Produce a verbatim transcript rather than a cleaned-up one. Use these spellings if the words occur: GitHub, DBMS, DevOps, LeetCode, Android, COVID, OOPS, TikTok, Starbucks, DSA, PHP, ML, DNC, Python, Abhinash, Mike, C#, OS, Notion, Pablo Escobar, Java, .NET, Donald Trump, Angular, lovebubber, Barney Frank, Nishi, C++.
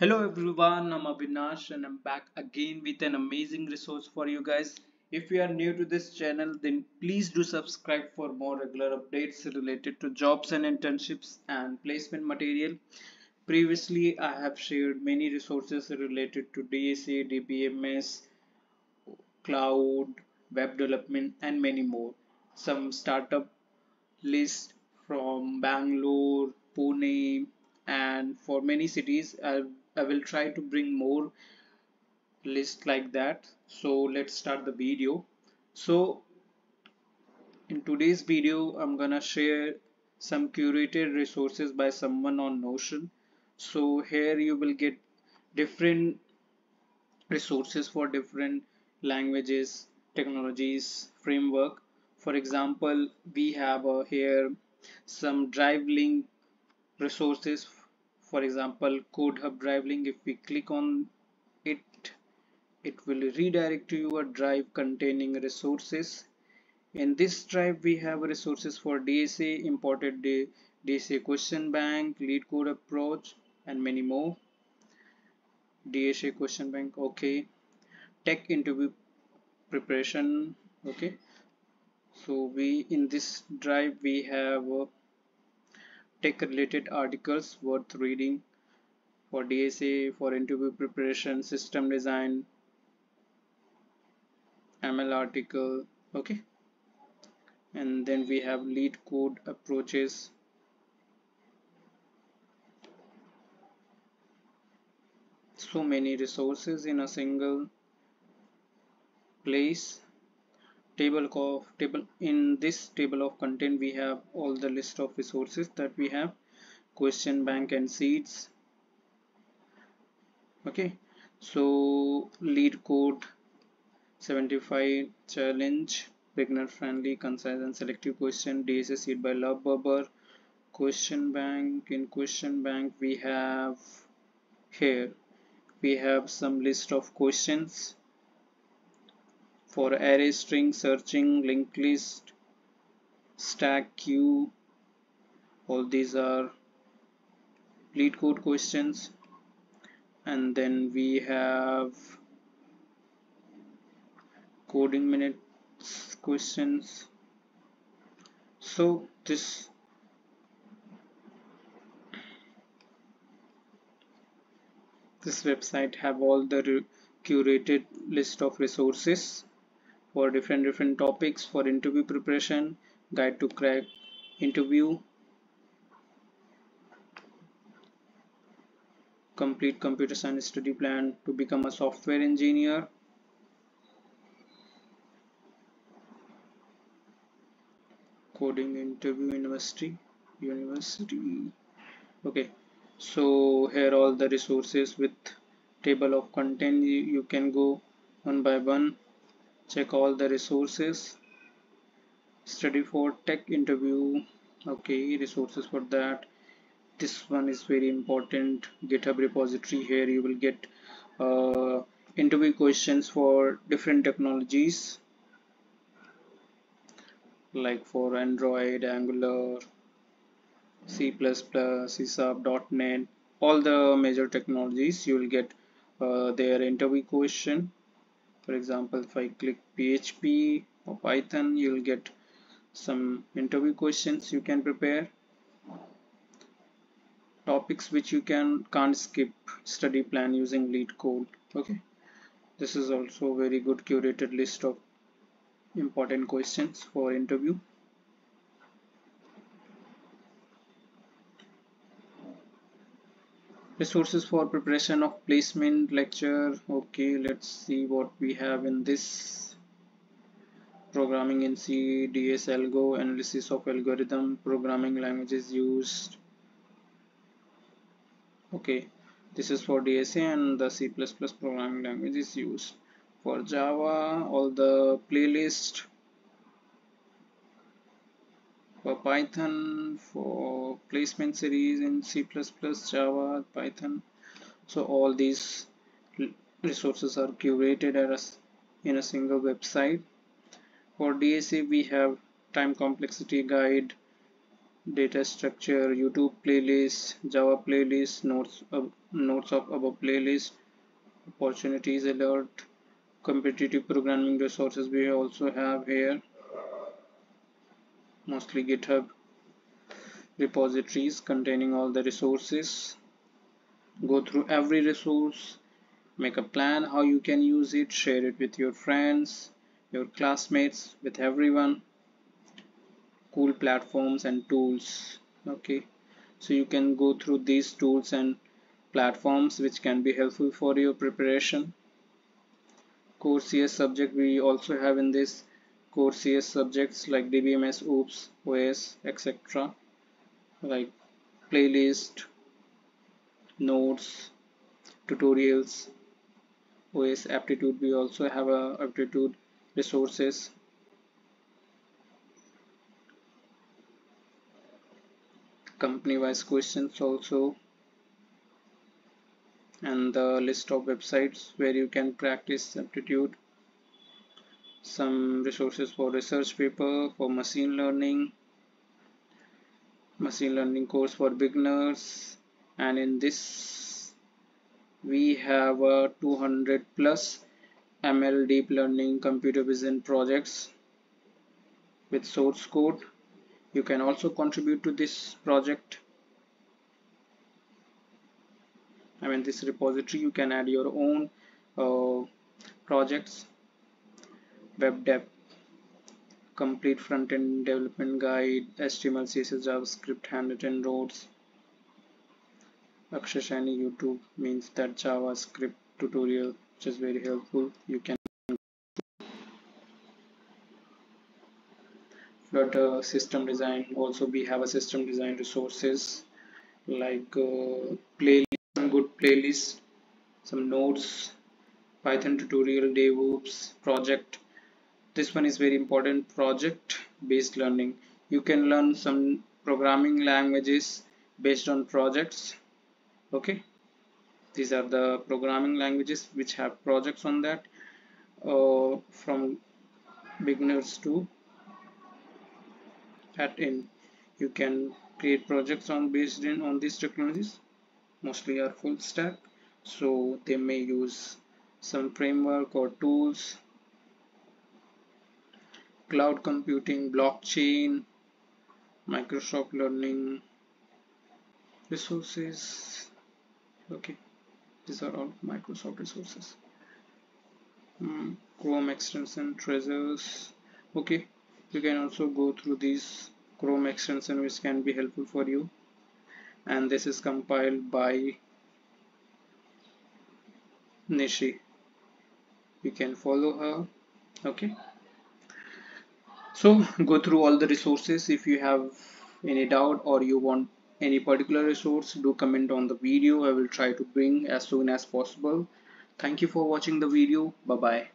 Hello everyone, I'm Abhinash and I'm back again with an amazing resource for you guys. If you are new to this channel, then please do subscribe for more regular updates related to jobs and internships and placement material. Previously, I have shared many resources related to D S A, D B M S, cloud, web development and many more. Some startup list from Bangalore, Pune and for many cities. I I will try to bring more lists like that. So let's start the video. So in today's video, I'm gonna share some curated resources by someone on Notion. So here you will get different resources for different languages, technologies, framework. For example, we have uh, here some drive link resources. For example, Code Hub drive link. If we click on it, it will redirect to your drive containing resources. In this drive, we have resources for D S A, imported D S A question bank, LeetCode approach, and many more. D S A question bank, okay. Tech interview preparation, okay. So we in this drive we have uh, tech related articles worth reading for D S A, for interview preparation, system design, M L article, okay. And then we have LeetCode approaches, so many resources in a single place. Table of table in this table of content we have all the list of resources that we have, question bank and seeds, okay. So LeetCode seventy-five challenge, beginner friendly, concise and selective question, D S A seed by lovebubber, question bank. In question bank we have here we have some list of questions for array, string, searching, linked list, stack, queue. All these are LeetCode questions. And then we have coding minutes questions. So this this website have all the curated list of resources for different different topics, for interview preparation, guide to crack interview, complete computer science study plan to become a software engineer, coding interview university university okay. So here all the resources with table of content. You can go one by one, check all the resources, study for tech interview, okay, resources for that. This one is very important, GitHub repository. Here you will get uh, interview questions for different technologies like for Android, Angular, C plus plus, C sharp, dot net, all the major technologies you will get uh, their interview question. For example, if I click P H P or Python, you'll get some interview questions you can prepare. Topics which you can can't skip, study plan using LeetCode. Okay, this is also very good curated list of important questions for interview. Resources for preparation of placement lecture, okay. Let's see what we have in this. Programming in C, D S algo, analysis of algorithm, programming languages used, okay. This is for D S A and the C plus plus programming language is used. For Java, all the playlist. For Python, for placement series in C plus plus, Java, Python. So all these resources are curated as in a single website. For D S A we have time complexity guide, data structure, YouTube playlist, Java playlist, notes of, notes of above playlist, opportunities alert, competitive programming resources we also have here, mostly GitHub repositories containing all the resources. Go through every resource, make a plan how you can use it, share it with your friends, your classmates, with everyone. Cool platforms and tools. Okay, so you can go through these tools and platforms which can be helpful for your preparation. Core C S subject we also have in this, core C S subjects like D B M S, OOPS, O S, et cetera. Like playlist, notes, tutorials, O S aptitude. We also have a aptitude resources. Company-wise questions also, and the list of websites where you can practice aptitude, some resources for research paper, for machine learning, machine learning course for beginners. And in this we have uh, two hundred plus M L deep learning computer vision projects with source code. You can also contribute to this project. I mean this repository, you can add your own uh, projects. Web dev, complete front-end development guide, H T M L, C S S, JavaScript, handwritten notes. Akshashani YouTube means that JavaScript tutorial, which is very helpful. You can Flutter system design. Also we have a system design resources like uh, playlist, some good playlist, some notes, Python tutorial, DevOps project. This one is very important, project based learning. You can learn some programming languages based on projects. Okay, these are the programming languages which have projects on that, uh, from beginners to at in. You can create projects on based in on these technologies, mostly are full stack, so they may use some framework or tools. Cloud computing, blockchain, Microsoft learning resources. Okay, these are all Microsoft resources. mm, Chrome extension, treasures. Okay, you can also go through these Chrome extension which can be helpful for you. And this is compiled by Nishi. You can follow her. Okay, so go through all the resources. If you have any doubt or you want any particular resource, do comment on the video. I will try to bring as soon as possible. Thank you for watching the video. Bye bye.